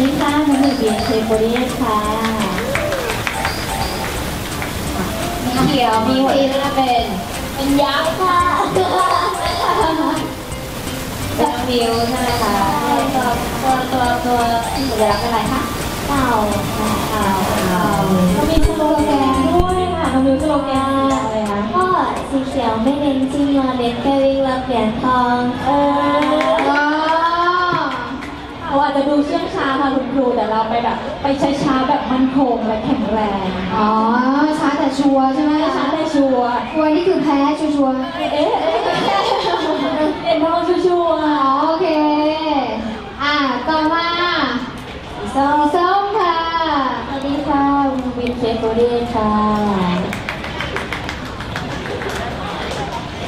ดีค่ะน้องหนุ่ม BNK48 ค่ะเขียวมีสีจะเป็นยักษ์ค่ะจับฟิวใช่ไหมคะตัวสีเหลืองเป็นอะไรคะเต่าเรามีสโลแกนด้วยค่ะเรามีสโลแกนอะไรนะก็สีเขียวไม่เน้นจิ้มเน้นแค่วิ่งเราเปลี่ยนทองเราอาจจะดูเชื่องช้าค่ะคุณครูแต่เราไปแบบไปช้าๆแบบมั่นคงและแข็งแรงอ๋อช้าแต่ชัวร์ใช่ไหมช้าแต่ชัวร์ชัวร์นี่คือแพ้ชัวร์เอ๊ะเด่นน้องชัวร์อ๋อโอเคต่อมาส้มค่ะสวัสดีค่ะBNK48ค่ะ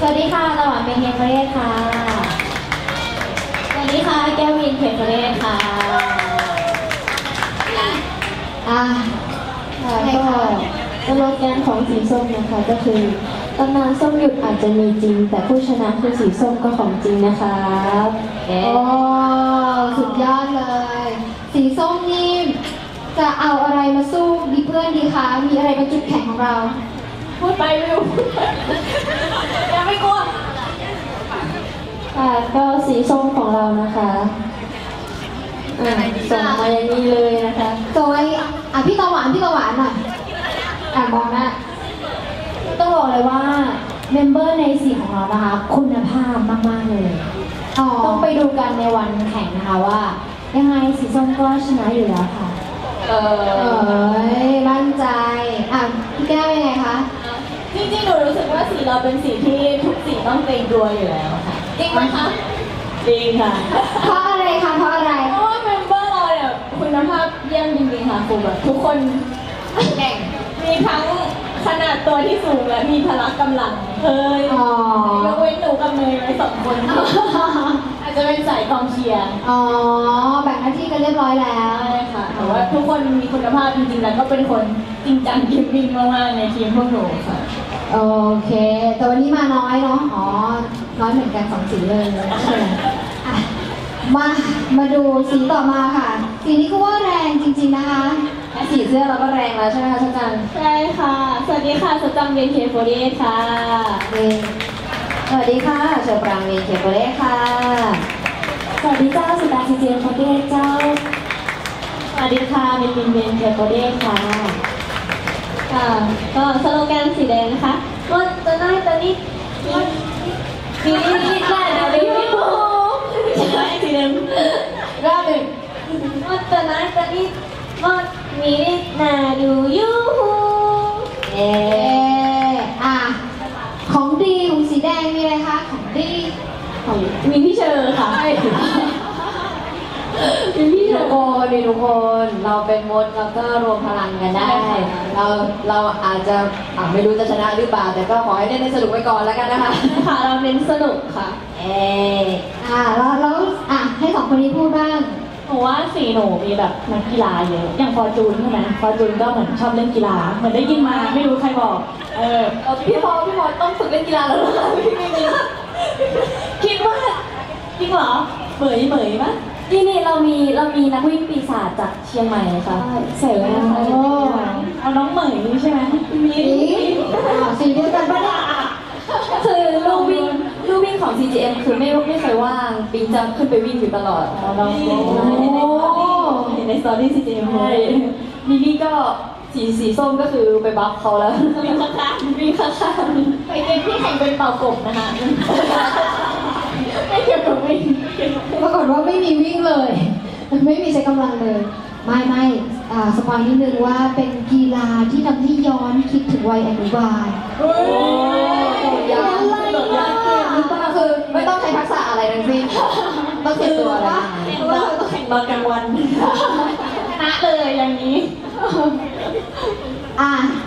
สวัสดีค่ะตะวันBNK48ค่ะสวัสดีค่ะแก้ววินเขมรเลยค่ะก็สโลแกนของสีส้มนะคะก็คือตำนานส้มหยุดอาจจะมีจริงแต่ผู้ชนะคือสีส้มก็ของจริงนะคะโอ้สุดยอดเลยสีส้มนี่จะเอาอะไรมาสู้ดีเพื่อนดีคะมีอะไรเป็นจุดแข็งของเราพูดไปเร็วยังไม่กลัวก็สีส้มของเรานะคะส่งมาอย่างนี้เลยนะคะส่งไว้พี่ตะหวานหน่อยมองนะต้องบอกเลยว่าเมมเบอร์ในสีของเรานะคะคุณภาพมากๆเลยต้องไปดูกันในวันแข่งนะคะว่ายังไงสีส้มก็ชนะอยู่แล้วค่ะมั่นใจพี่แก้วยังไงคะจริงๆหนูรู้สึกว่าสีเราเป็นสีที่ทุกสีต้องเต็มตัวอยู่แล้วค่ะจริงไหมคะจริงค่ะเพราะอะไรคะเพราะอะไรเพราะว่าเมมเบอร์เราเนี่ยคุณภาพเยี่ยมจริงๆค่ะครูแบบทุกคนแข่งมีทั้งขนาดตัวที่สูงและมีพละกำลังเฮ้ยยกเว้นหนูกับเมย์ไว้สองคนอาจจะเป็นสายกองเชียร์แบ่งหน้าที่กันเรียบร้อยแล้วใช่ค่ะแต่ว่าทุกคนมีคุณภาพจริงๆแล้วก็เป็นคนจริงจังยิมวิ่งมากๆในทีมพวกหนูค่ะโอเคแต่วันนี้มาน้อยเนาะน้อยเหมือนกันสองสีเลยมาดูสีต่อมาค่ะสีนี้ก็ว่าแรงจริงๆนะคะสีเสื้อเราก็แรงแล้วใช่ไหมคะชัดจันใช่ค่ะสวัสดีค่ะชัดจันBNK48ค่ะสวัสดีค่ะเชอร์ปรางBNK48ค่ะสวัสดีเจ้าสุดาCGM48เจ้าสวัสดีค่ะมินBNK48ค่ะก็สโลแกนสีแดงนะคะรถจะน่าจะนี่นี่ได้เดี๋ยวพี่ปูใช่สีแดงรอบหนึ่งรถจะน่าจะนี่รถมีนาดูยูฮูของดีของสีแดงมีอะไรคะของดีของมีพี่เชอร์ค่ะพี่ทุกคนเราเป็นมดแล้วก็รวมพลังกันได้เราอาจจะไม่รู้จะชนะหรือเปล่าแต่ก็ขอให้ได้สนุกไปก่อนแล้วกันนะคะค่ะเราเน้นสนุกค่ะแล้วให้สองคนนี้พูดบ้างหนูว่าสีหนูมีแบบนักกีฬาเยอะอย่างฟอร์จูนใช่ไหมฟอร์จูนก็เหมือนชอบเล่นกีฬาเหมือนได้ยินมาไม่รู้ใครบอกพี่พอต้องฝึกเล่นกีฬาแล้วหรือเปล่าพี่คิดว่าจริงเหรอเหมยมั้ยนี่เรามีนักวิ่งปีศาจจากเชียงใหม่ค่ะเสร็จแล้วค่ะเอาน้องเหมยใช่ไหมสีเดียวกันปะล่ะคือลู่วิ่งของ CGM คือไม่เคยว่างปิงจะขึ้นไปวิ่งอยู่ตลอดเราในสตอรี่ CGM นี่ก็สีส้มก็คือไปบัฟเขาแล้ววิ่งข้างไปเกมที่แข่งเป็นเป่ากบนะคะไม่เกี่ยวกับวิ่งปรากฏว่าไม่มีวิ่งเลยไม่มีใช้กำลังเลยไม่สปอยนิดนึงว่าเป็นกีฬาที่ทำให้ย้อนคิดถึงวัยอนุบาลคือไม่ต้องใช้ทักษะอะไรทั้งสิ้นต้องเก็บตัวนะต้องแข่งบอลกลางวันชนะเลยอย่างนี้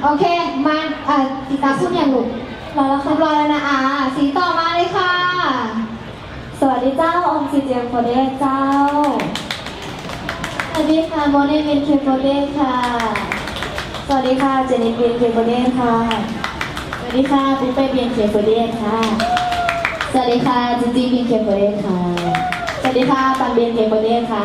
โอเคมาติดตามซุ่มอย่างหนุกรอแล้วครับรอแล้วนะสีต่อมาเลยค่ะสวัสดีเจ้าอมCGM48เจ้าสวัสดีค่ะโมเน่BNK48ค่ะสวัสดีค่ะเจนิฟBNK48ค่ะสวัสดีค่ะปุ๊บไปBNK48ค่ะสวัสดีค่ะจิจิBNK48ค่ะสวัสดีค่ะปันBNK48ค่ะ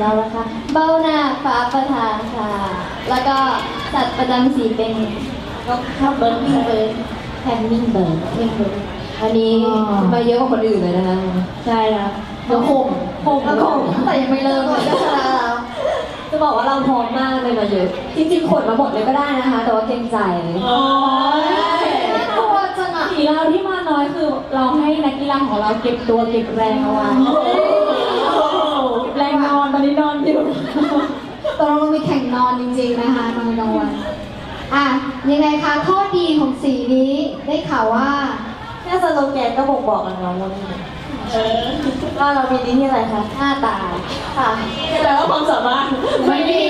เรานะคะเบ้าหน้าฟ้าประธานค่ะแล้วก็สัตว์ประจำสีเป็นนกข้าวเบิร์ดมิงเบิร์ดแฮมมิงเบิร์ดอันนี้มาเยอะกว่าคนอื่นเลยนะคะใช่แล้วแล้วโคมแต่ยังไม่เริ่มเลยนะคะจะบอกว่าเราพร้อมมากเลยมาเยอะจริงๆขนมาหมดเลยก็ได้นะคะแต่ว่าเกรงใจสีเราที่มาน้อยคือเราให้นักกีฬาของเราเก็บตัวเก็บแรงเอาไว้แรงนอนตอนนี้นอนอยู่ตอนเรามีแข่งนอนจริงๆนะคะนอนนอนอ่ะยังไงคะข้อดีของสีนี้ได้ข่าวว่าน่าจะโลแกนก็บอกกันแล้วว่าว่าเรามีดีที่อะไรคะหน้าตาค่ะแต่ว่าความสามารถไม่ดี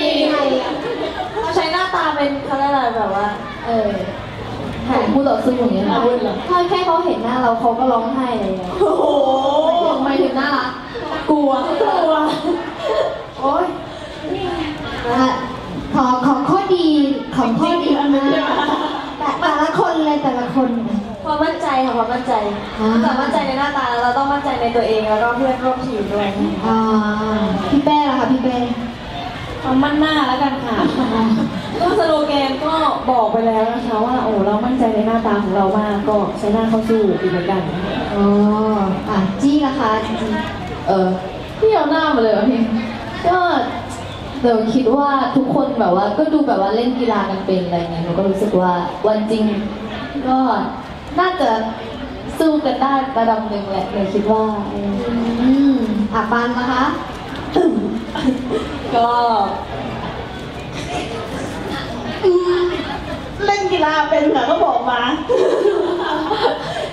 เราใช้หน้าตาเป็นเขาเรียกอะไรแบบว่าผู้ต่อสู้อย่างเงี้ยนะถ้าแค่เขาเห็นหน้าเราเขาก็ร้องไห้เลยโอ้โหไม่ถึงหน้าละกลัวโอ้ยนะคะของข้อดีของข้อดีนะแต่ละคนเลยแต่ละคนความมั่นใจค่ะความมั่นใจแต่มั่นใจในหน้าตาเราต้องมั่นใจในตัวเองแล้วก็เพื่อนร่วมทีมด้วยพี่เป้ล่ะค่ะพี่เป้ความมั่นหน้าแล้วกันค่ะก็สโลแกนก็บอกไปแล้วนะคะว่าโอ้เรามั่นใจในหน้าตาของเรามากก็ใช้หน้าเข้าสู้อีกเหมือนกันอ๋ออ่ะจี้ล่ะคะจี้พี่เอาหน้ามาเลยอ่ะพี่ก็เดี๋ยวคิดว่าทุกคนแบบว่าก็ดูแบบว่าเล่นกีฬากันเป็นอะไรเงี้ยหนูก็รู้สึกว่าวันจริงก็น่าจะสู้กันได้ระดับหนึ่งแหละหนูคิดว่าอ่ะปานนะคะก็เล่นกีฬาเป็นค่ะก็บอกมา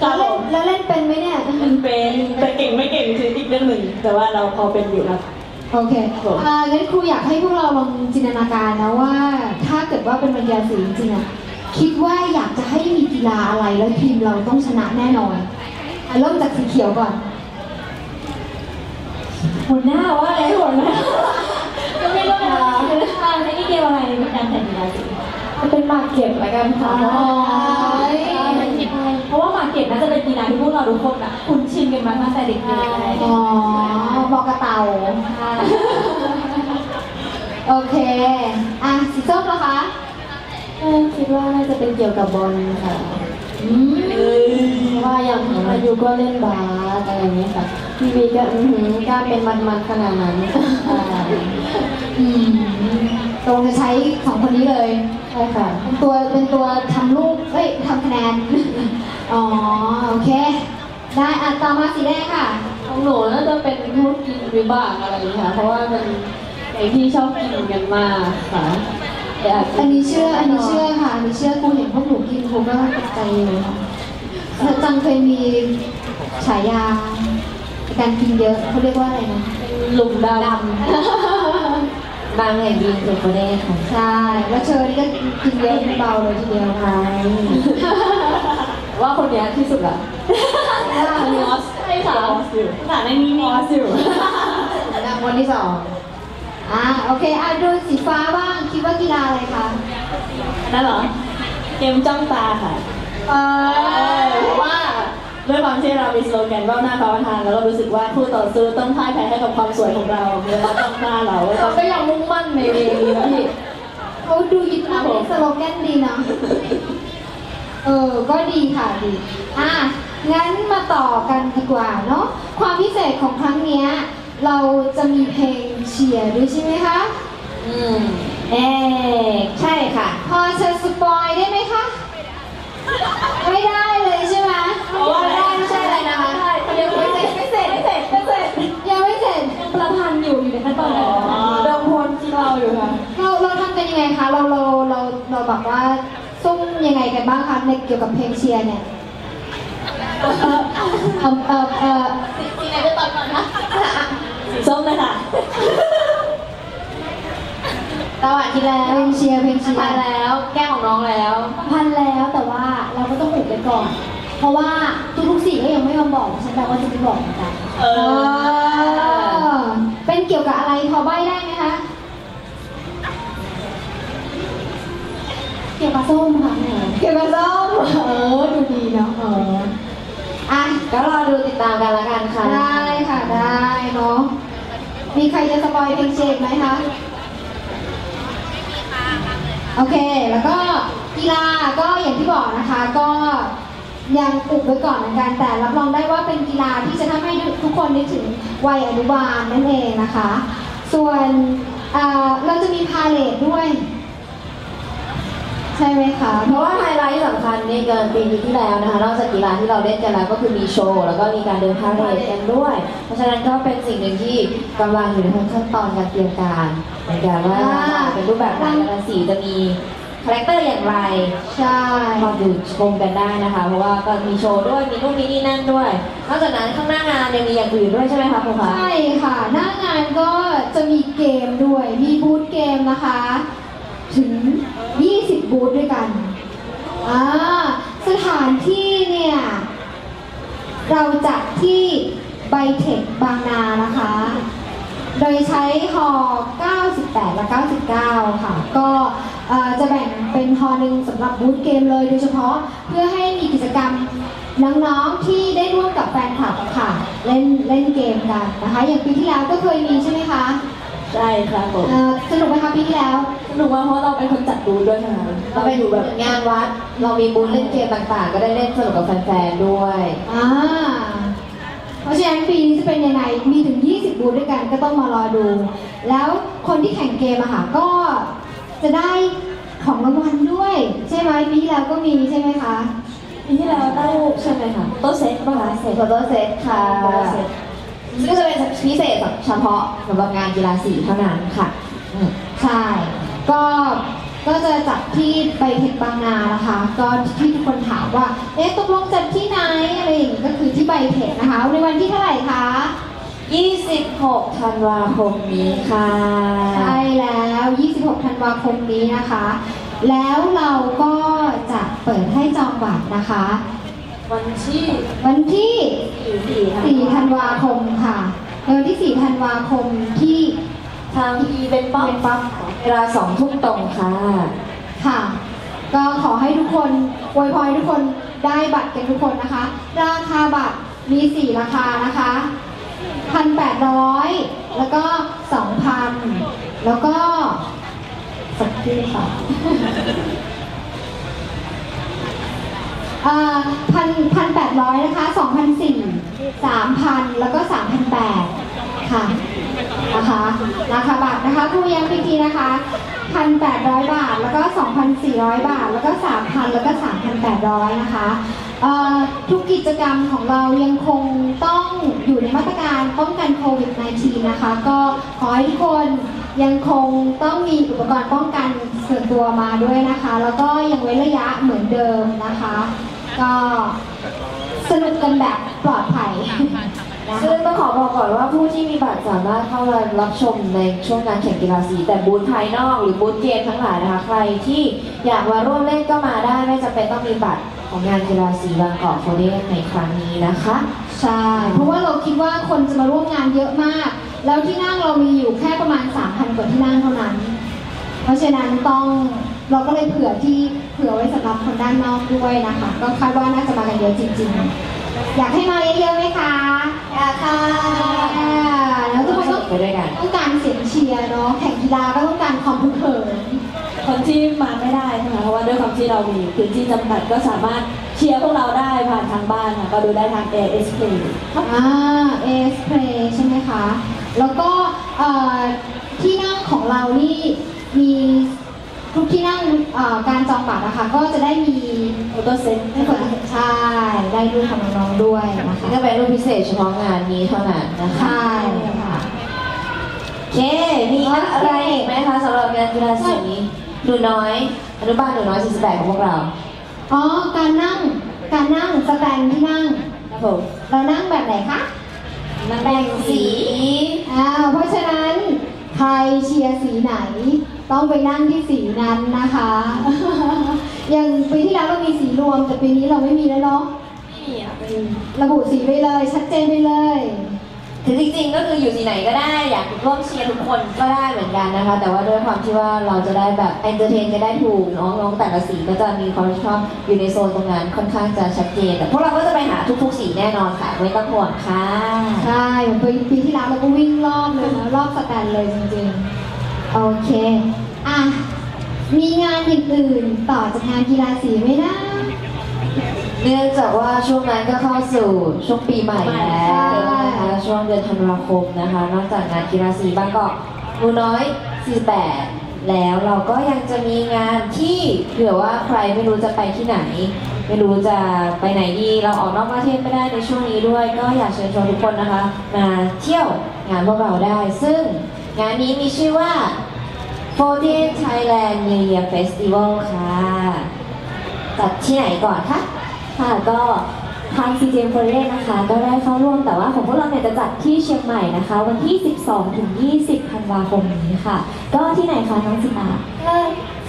แล้วเล่นเป็นไหมเนี่ยเป็นแต่เก่งไม่เก่งคืออีกเรื่องหนึ่งแต่ว่าเราพอเป็นอยู่แล้วโอเคงั้นครูอยากให้พวกเราลองจินตนาการนะว่าถ้าเกิดว่าเป็นบรรยายสีจริงอะคิดว่าอยากจะให้มีกีฬาอะไรแล้วทีมเราต้องชนะแน่นอนเริ่มจากสีเขียวก่อนหัวหน้าว่าอะไรหัวหน้าก็ไม่รู้นะในนี่เกี่ยวอะไรเป็นการแข่งกีฬาสีเป็นหมากเก็บละกันค่ะเพราะว่าหมากเก็บน่าจะเป็นกีฬาที่พวกเราทุกคนอะคุ้นชินกันมาตั้งแต่เด็กๆอ๋อบอกกระเต่าโอเคอ่ะสีส้มเหรอคะคิดว่าน่าจะเป็นเกี่ยวกับบอลค่ะว่าอย่างอายุก็เล่นบาสอะไรอย่างนี้ค่ะพี่บีก็กล้าเป็นมันขนาดนั้นตรงจะใช้2คนนี้เลยใช่ค่ะเป็นตัวทำลูกทำคะแนนอ๋อโอเคได้อ่ะต่อมาสีแดงค่ะของหนูน่าจะเป็นพวกกินวิบากอะไรอย่างนี้ค่ะเพราะว่าเป็นไอที่ชอบกินกันมาค่ะอันนี้เชื่อค่ะอันนี้เชื่อครูเห็นพวกหนูกินครูก็ตกใจเลยค่ะจังเคยมีฉายาการกินเยอะเขาเรียกว่าอะไรนะหลุมดำบางแห่งกินเยอะกว่าแน่ค่ะใช่แล้วเชอร์นี่ก็กินเยอะเบาเลยทีเดียวค่ะว่าคนนี้ที่สุดละมอสใช่ค่ะขนาดในนี้มอสอยู่นางคนที่สองโอเคดูสีฟ้าบ้างคิดว่ากีฬาอะไรคะนั่นหรอเกมจ้องตาค่ะว่าด้วยความที่เรามีสโลแกนว่าหน้าฟ้าประธานแล้วเรารู้สึกว่าผู้ต่อสู้ต้องพ่ายแพ้ให้กับความสวยของเราเมื่อเราจ้องตาเราก็ยังมุ่งมั่นในเรื่องนี้เขาดูยิ้มมากสโลแกนดีนะก็ดีค่ะดีงั้นมาต่อกันดีกว่าเนาะความพิเศษของครั้งนี้เราจะมีเพลงเชียร์ด้วยใช่ไหมคะใช่ค่ะพอจะสปอยได้ไหมคะไม่ได้เลยใช่ไหมไม่ได้ไม่ใช่อะไรนะคะยังไม่เสร็จยังไม่เสร็จประพันธ์อยู่ในขั้นตอนไหนเดิมพลที่เราอยู่ค่ะเราทำกันยังไงคะเราแบบว่าซุ่มยังไงกันบ้างคะในเกี่ยวกับเพลงเชียร์เนี่ยสีไหนจะตอบก่อนนะสีส้มเลยค่ะตะวันที่แล้วเพลงเชียร์พันแล้วแก้ของน้องแล้วพันแล้วแต่ว่าเราก็ต้องหุบไปก่อนเพราะว่าทุกสีก็ยังไม่มาบอกฉันแต่ว่าจะไม่บอกเหมือนกันเป็นเกี่ยวกับอะไรพอใบ้ได้ไหมคะเกี่ยวกับส้มค่ะเกี่ยวกับส้มดูดีเนาะก็รอดูติดตามกันละกันค่ะได้ค่ะได้เนาะ มีใครจะสปอยเพลงเชดไหมคะโอเคแล้วก็กีฬาก็อย่างที่บอกนะคะก็ยังปลุกไว้ก่อนเหมือนกันแต่รับรองได้ว่าเป็นกีฬาที่จะทำให้ทุกคนได้ถึงวัยอนุบาลนั่นเองนะคะส่วนเราจะมีพาเลทด้วยใช่ไหมคะเพราะว่าไฮไลท์สำคัญในปีที่แล้วนะคะนอกจากกีฬาที่เราเล่นกันแล้วก็คือมีโชว์แล้วก็มีการเดินพาเลทกันด้วยเพราะฉะนั้นก็เป็นสิ่งหนึ่งที่กำลังอยู่ในขั้นตอนการเตรียมการในการว่าเป็นรูปแบบการละสีจะมีคาแรคเตอร์อย่างไรใช่มาดูชมกันได้นะคะเพราะว่าก็มีโชว์ด้วยมีรูปนี้นี่นั่นด้วยนอกจากนั้นข้างหน้างานยังมีอย่างอื่นด้วยใช่ไหมคะคุณคะใช่ค่ะหน้างานก็จะมีเกมด้วยมีบูธเกมนะคะถึง20บูธด้วยกันสถานที่เนี่ยเราจัดที่ไบเทคบางนานะคะโดยใช้ฮอ98และ99ค่ะก็จะแบ่งเป็นฮอหนึ่งสำหรับบูธเกมเลยโดยเฉพาะเพื่อให้มีกิจกรรมน้องๆที่ได้ร่วมกับแฟนคลับค่ะเล่นเกมกันนะคะอย่างปีที่แล้วก็เคยมีใช่ไหมคะใช่ครับผมสนุกไหมคะปีที่แล้วสนุกมากเพราะเราเป็นคนจัดบูธด้วยค่ะเราไปดูแบบงานวัดเรามีบูธเล่นเกมต่างๆก็ได้เล่นสนุกกับแฟนๆด้วยเพราะฉะนั้นปีนี้จะเป็นยังไงมีถึง20บูธด้วยกันก็ต้องมารอดูแล้วคนที่แข่งเกมอะค่ะก็จะได้ของรางวัลด้วยใช่ไหมปีที่แล้วก็มีใช่ไหมคะปีที่แล้วได้ใช่ไหมคะโต๊ะเซตป่ะคะเซตโต๊ะเซตค่ะซึ่งก็จะเป็นพิเศษเฉพาะสำหรับงานกีฬาสีเท่านั้นค่ะใช่ก็จะจัดที่ไบเทคบางนานะคะก็ที่ทุกคนถามว่าเอ๊ะตกลงจัดที่ไหนอะไรอย่างนี้ก็คือที่ไบเทคนะคะในวันที่เท่าไหร่คะ26ธันวาคมนี้ค่ะใช่แล้ว26ธันวาคมนี้นะคะแล้วเราก็จะเปิดให้จองบัตรนะคะวันที่4ธันวาคมค่ะโดยที่4ธันวาคมที่ทางอีเวนต์ปั๊บเวลา2 ทุ่มตรงค่ะค่ะก็ขอให้ทุกคนอวยพรทุกคนได้บัตรกันทุกคนนะคะราคาบัตรมี4ราคานะคะ 1,800 แล้วก็ 2,000 แล้วก็สักที่ค่ะ 1,800 นะคะ 2,400 3,000 แล้วก็ 3,800 ค่ะนะคะราคาบัตรนะคะผู้ยังพิธีนะคะ 1,800 บาทแล้วก็ 2,400 บาทแล้วก็ 3,000 แล้วก็ 3,800 นะคะทุกกิจกรรมของเรายังคงต้องอยู่ในมาตรการป้องกันโควิด -19 นะคะก็ขอให้ทุกคนยังคงต้องมีอุปกรณ์ป้องกันส่วนตัวมาด้วยนะคะแล้วก็ยังเว้นระยะเหมือนเดิมนะคะก็สนุกกันแบบปลอดภัยซึ่งต้องขอบอกก่อนว่าผู้ที่มีบัตรสามารถเข้ารับชมในช่วงงานแข่งกีฬาสีแต่บูธภายนอกหรือบูธเกมทั้งหลายนะคะใครที่อยากมาร่วมเล่นก็มาได้ไม่จำเป็นต้องมีบัตรของงานกีฬาสีบางกอกโคเด้ในครั้งนี้นะคะใช่เพราะว่าเราคิดว่าคนจะมาร่วมงานเยอะมากแล้วที่นั่งเรามีอยู่แค่ประมาณ 3,000 กว่าที่นั่งเท่านั้นเพราะฉะนั้นเราก็เลยเผื่อไว้สำหรับคนด้านนอกด้วยนะคะก็คาดว่าน่าจะมากันเยอะจริงๆอยากให้มาเยอะๆไหมคะอยากค่ะแล้วทุกคนต้องการเสียงเชียร์เนาะแข่งกีฬาก็ต้องการความพึกเหิมคนที่มาไม่ได้นะคะเพราะว่าด้วยความที่เรามีพื้นที่จำกัดก็สามารถเชียร์พวกเราได้ผ่านทางบ้านค่ะก็ดูได้ทาง AS Play AS Play ใช่ไหมคะแล้วก็ที่นั่งของเรานี่มีทุกที่นั่งการจองบัตรนะคะก็จะได้มีโฟโต้เซตให้คนใช่ได้ดูของน้องๆด้วยนะคะจะเป็นรูปพิเศษเฉพาะงานนี้เท่านั้นนะคะใช่ค่ะโอเคมีอะไรอีกไหมคะสำหรับงานกีฬาสีหนูน้อยอนุบาลหนูน้อย48ของพวกเราการนั่งสแตนที่นั่งครับผมเรานั่งแบบไหนคะนั่งแบ่งสีเพราะฉะนั้นใครเชียร์สีไหนต้องไปนั่งที่สีนั้นนะคะอย่างปีที่แล้วเรามีสีรวมแต่ปีนี้เราไม่มีแล้วเนาะไม่มีระบุสีไปเลยชัดเจนไปเลยถึง จริงๆก็คืออยู่ที่ไหนก็ได้อยากร่วมเชียร์ทุกคนก็ได้เหมือนกันนะคะแต่ว่าด้วยความที่ว่าเราจะได้แบบเอนเตอร์เทนจะได้ถูกน้องๆแต่ละสีก็จะมีความชอบอยู่ในโซนตรงนั้นค่อนข้างจะชัดเจนแต่พวกเราก็จะไปหาทุกๆสีแน่นอนค่ะไม่ต้องห่วงค่ะใช่ปีที่แล้วเราก็วิ่งรอบเลยนะรอบสแตนเลยจริงๆโอเคอ่ะมีงานอื่นๆต่อจากงานกีฬาสีไม่ได้เนื่องจากว่าช่วงนั้นก็เข้าสู่ช่วงปีใหม่แล้วนะคะช่วงเดือนธันวาคมนะคะนอกจากงานกีฬาสีบางกอกมูน้อย48แล้วเราก็ยังจะมีงานที่เผื่อว่าใครไม่รู้จะไปที่ไหนไม่รู้จะไปไหนดีเราออกนอกประเทศไม่ได้ในช่วงนี้ด้วยก็อยากเชิญชวนทุกคนนะคะมาเที่ยวงานพวกเราได้ซึ่งงานนี้มีชื่อว่า48 Thailand New Year Festival ค่ะจัดที่ไหนก่อนคะค่ะก็ทาง CGM48 นะคะก็ได้เข้าร่วมแต่ว่าของพวกเราเนี่ยจะจัดที่เชียงใหม่นะคะวันที่ 12-20 ธันวาคมนี้ค่ะก็ที่ไหนคะน้องสิตาก็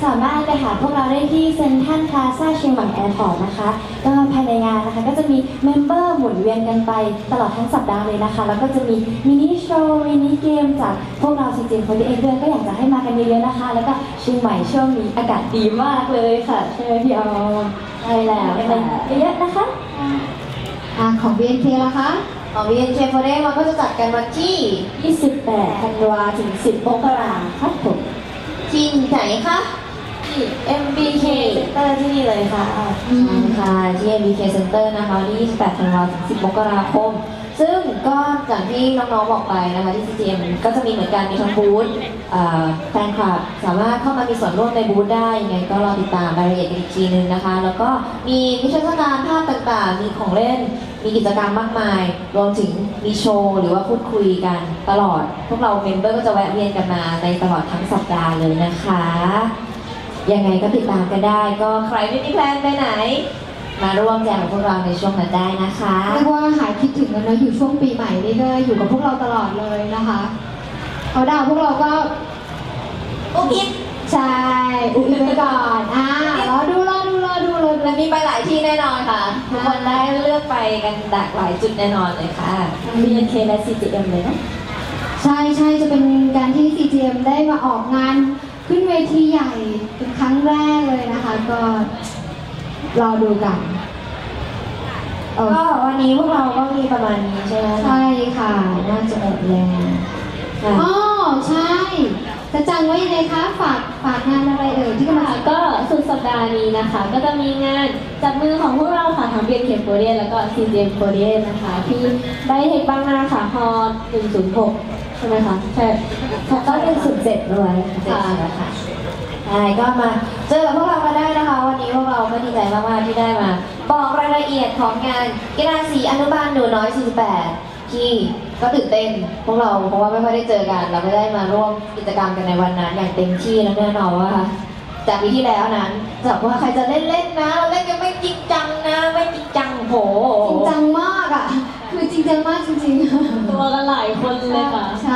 สามารถไปหาพวกเราได้ที่เซ็นทรัลพลาซ่าเชียงใหม่แอร์พอร์ตนะคะก็ภายในงานนะคะก็จะมีเมมเบอร์หมุนเวียนกันไปตลอดทั้งสัปดาห์เลยนะคะแล้วก็จะมีมินิโชว์มินิเกมจากพวกเรา CGM48 ด้วยก็อยากจะให้มากันเยอะๆนะคะแล้วก็เชียงใหม่ช่วงนี้อากาศดีมากเลยค่ะใช่ไหมพี่ออมใช่แล้วเยอะๆนะคะของ BNK ล่ะคะของ BNK48 เราก็จะจัดกันวันที่28ธันวาถึง10มกราคมครับผมที่ไหนคะที่ MBK Center ที่นี่เลยค่ะค่ะที่ MBK Center นะคะที่28ธันวาถึง10มกราคมซึ่งก็จากที่น้องๆบอกไปนะคะที่ CGM ก็จะมีเหมือนกันมีทั้งบูธแฟนคลับสามารถเข้ามามีส่วนร่วมในบูธได้ยังไงก็รอติดตามรายละเอียดอีกทีนึงนะคะแล้วก็มีนิทรรศการภาพต่างๆมีของเล่นมีกิจกรรมมากมายรวมถึงมีโชว์หรือว่าพูดคุยกันตลอดพวกเราเมมเบอร์ก็จะแวะเวียนกันมาในตลอดทั้งสัปดาห์เลยนะคะยังไงก็ติดตามกันได้ก็ใครไม่มีแพลนไปไหนมาร่วมแจมกับพวกเราในช่วงนั้นได้นะคะเรียกว่าหายคิดถึงกันนะอยู่ช่วงปีใหม่นี่ก็อยู่กับพวกเราตลอดเลยนะคะเอาดาวพวกเราก็อุบอิบใช่อุบอิบไปก่อนรอดูและมีไปหลายที่แน่นอนค่ะทุกคนได้เลือกไปกันหลากหลายจุดแน่นอนเลยค่ะ BNK และ CGM เลยนะใช่จะเป็นการที่ CGM ได้มาออกงานขึ้นเวทีใหญ่เป็นครั้งแรกเลยนะคะก็รอดูกันก็วันนี้พวกเราก็มีประมาณนี้ใช่ไหมใช่ค่ะน่าจะแบบแรงอ๋อใช่จะจังไว้ยังไงคะฝากงานอะไรเอ่ยที่มาก็สุดสัปดาห์นี้นะคะก็จะมีงานจับมือของพวกเราค่ะทั้ง BNK48 แล้วก็ CGM48 นะคะที่ไบเทคบางนาค่ะฮอลล์106ใช่ไหมคะใช่ก็107ด้วยค่ะใช่ก็มาเจอกับพวกเรามาได้นะคะวันนี้พวกเราก็ดีใจมากๆที่ได้มาบอกรายละเอียดของงานกีฬาสีอนุบาลหนูน้อย48ที่ก็ตื่นเต้นพวกเราเพราะว่าไม่ค่อยได้เจอกันเราก็ได้มาร่วมกิจกรรมกันในวันนั้นอย่างเต็มที่แล้วแน่นอนว่าจากปีที่แล้วนั้นจากว่าใครจะเล่นนะเราเล่นกันไม่จริงจังนะไม่จริงจังโหจริงจังมากอ่ะคือจริงจังมากจริงๆตัวกันหลายคนเลยค่ะใ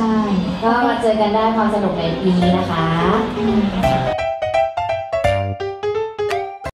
ช่ก็มาเจอกันได้ความสนุกในปีนี้นะคะ